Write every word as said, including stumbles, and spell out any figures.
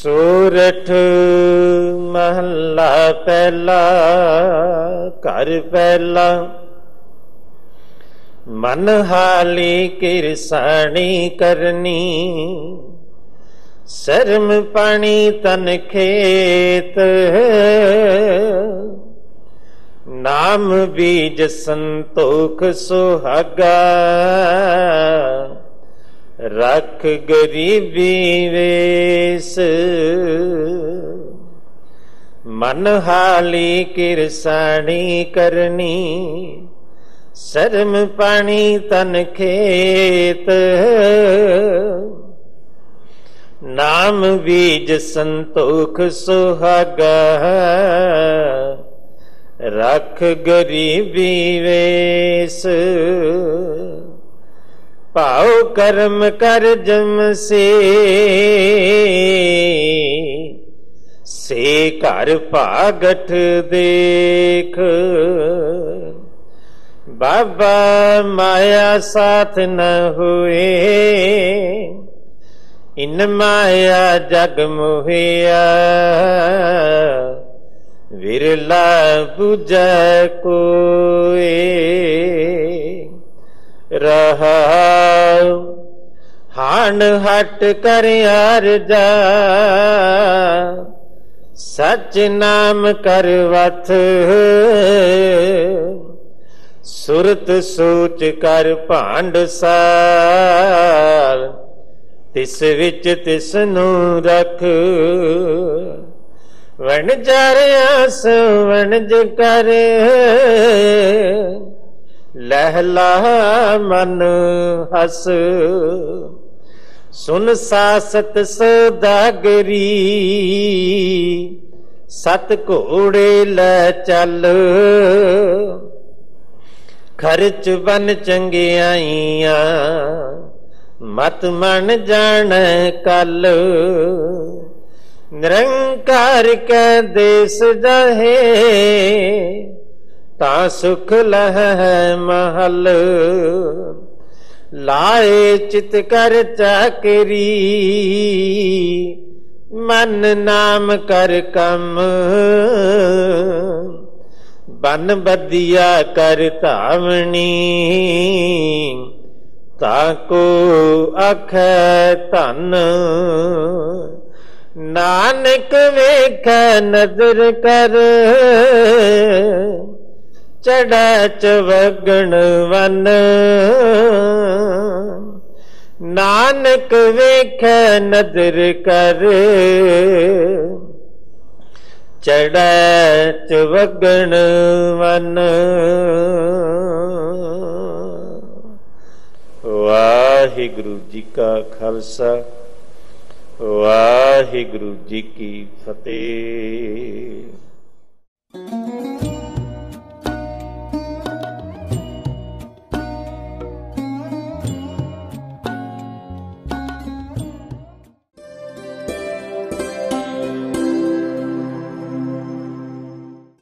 सोरठ महला पहला। घर पहला। मन हाली किरसानी करनी, शर्म पानी तन खेत। नाम बीज संतोख सुहागा, रख गरीबी वेस। मन हाली किरसानी करनी, शर्म पानी तन खेत। नाम बीज संतोख सुहागा, रख गरीबी वेस। पाओ कर्म कर जम से, से कर पागठ देख। बाबा माया साथ न हुए, इन माया जग मुहिया। विरला बुझ कोई रहा, हान हट कर यार जा। सच नाम कर वथ, सुरत सोच कर भांड सार। तिस विच तिसनु रख, वणजारिया सवणज कर। लहला मन हस, सुन सासत सदागरी। सत घोड़े ले चल, खर्च बन चंगियाइयां। मत मन जान कल, निरंकार के देश जाहे। ता सुख लह महल, लाए चित कर चाकरी। मन नाम कर कम, बन बदिया कर तावनी। ताको अख तन, नानक वेख नजर कर। चढ़ा चवगण वन, नानक वेख नजर कर। चढ़ा चवगण वन। वाहिगुरु जी का खालसा, वाहिगुरु जी की फतेह।